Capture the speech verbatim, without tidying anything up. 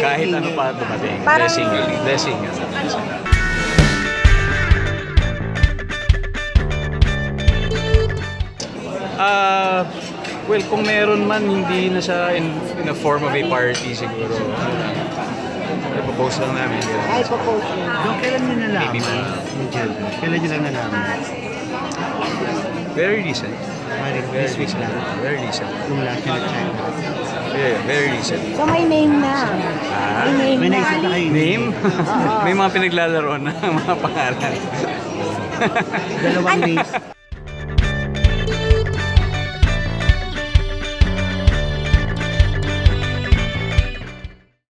Kahit ano pa dumating. Blessing yun. Blessing yun. Ah, well, kung meron man, hindi na siya in, in a form of a party siguro. I-propose lang namin. I propose lang. Doon, kailan nyo nalaman? Kailan nyo lang nalaman? Very recent. This week lang. Very recent. Yung lahat nyo na-check. Yeah, very recent. So may name na. Ah? May name na. May naisip na kayo. Name? May mga pinaglalaro na mga pangalan. Dalawang names.